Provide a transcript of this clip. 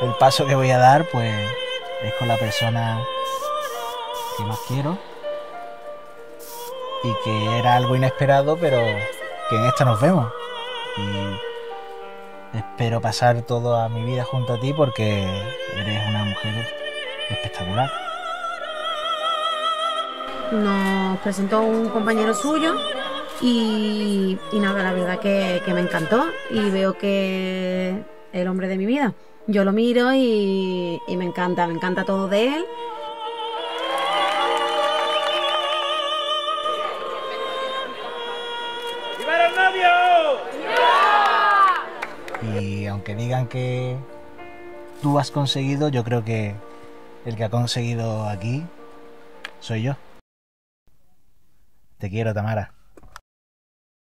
el paso que voy a dar pues es con la persona que más quiero y que era algo inesperado, pero que en esta nos vemos y espero pasar toda mi vida junto a ti porque eres una mujer espectacular. Nos presentó un compañero suyo y nada, la verdad que me encantó y veo que es el hombre de mi vida. Yo lo miro y me encanta todo de él. ¡Viva el novio! Y aunque digan que tú has conseguido, yo creo que el que ha conseguido aquí soy yo. Te quiero, Tamara.